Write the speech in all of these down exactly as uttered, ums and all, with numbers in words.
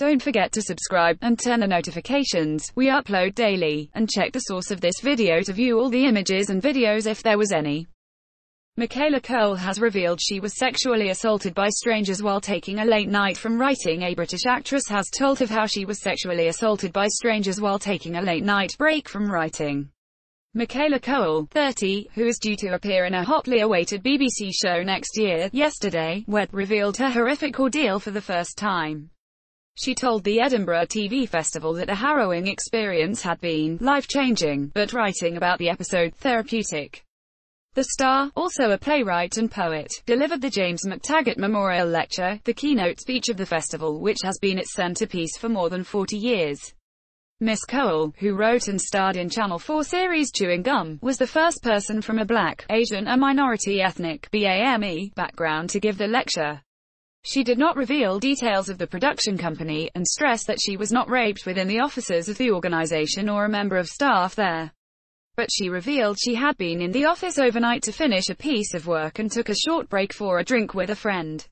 Don't forget to subscribe, and turn on notifications. We upload daily, and check the source of this video to view all the images and videos if there was any. Michaela Coel has revealed she was sexually assaulted by strangers while taking a late night from writing. A British actress has told of how she was sexually assaulted by strangers while taking a late night break from writing. Michaela Coel, thirty, who is due to appear in a hotly awaited B B C show next year, yesterday, Wed, revealed her horrific ordeal for the first time. She told the Edinburgh T V Festival that the harrowing experience had been life-changing, but writing about the episode, therapeutic. The star, also a playwright and poet, delivered the James McTaggart Memorial Lecture, the keynote speech of the festival, which has been its centrepiece for more than forty years. Miss Coel, who wrote and starred in Channel four series Chewing Gum, was the first person from a black, Asian and minority ethnic B A M E background to give the lecture. She did not reveal details of the production company, and stressed that she was not raped within the offices of the organisation or a member of staff there. But she revealed she had been in the office overnight to finish a piece of work and took a short break for a drink with a friend.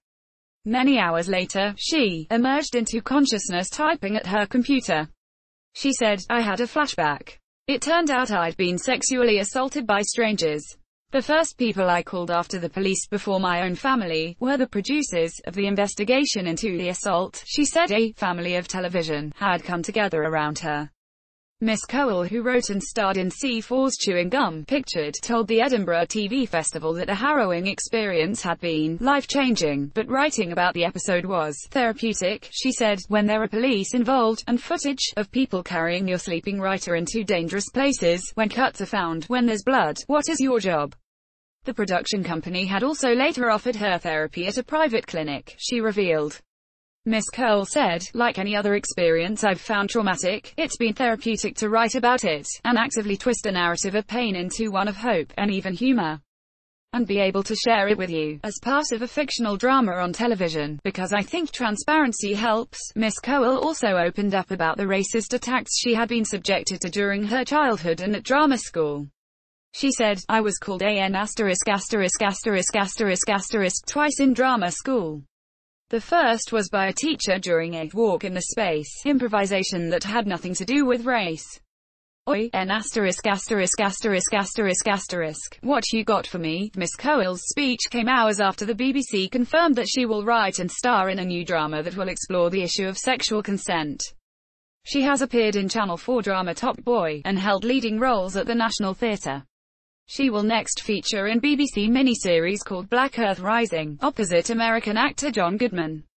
Many hours later, she emerged into consciousness typing at her computer. She said, "I had a flashback. It turned out I'd been sexually assaulted by strangers. The first people I called after the police, before my own family, were the producers of the investigation into the assault." She said a family of television had come together around her. Miss Coel, who wrote and starred in C four's Chewing Gum, Pictured, told the Edinburgh T V Festival that the harrowing experience had been life-changing, but writing about the episode was therapeutic. She said, "When there are police involved, and footage of people carrying your sleeping writer into dangerous places, when cuts are found, when there's blood, what is your job?" The production company had also later offered her therapy at a private clinic, she revealed. Miss Coel said, "Like any other experience I've found traumatic, it's been therapeutic to write about it, and actively twist a narrative of pain into one of hope, and even humour. And be able to share it with you, as part of a fictional drama on television, because I think transparency helps." Miss Coel also opened up about the racist attacks she had been subjected to during her childhood and at drama school. She said, "I was called an asterisk asterisk asterisk asterisk asterisk twice in drama school. The first was by a teacher during a walk in the space improvisation that had nothing to do with race. Oi, an asterisk asterisk asterisk asterisk asterisk, what you got for me?" Miss Coel's speech came hours after the B B C confirmed that she will write and star in a new drama that will explore the issue of sexual consent. She has appeared in Channel four drama Top Boy, and held leading roles at the National Theatre. She will next feature in B B C miniseries called Black Earth Rising, opposite American actor John Goodman.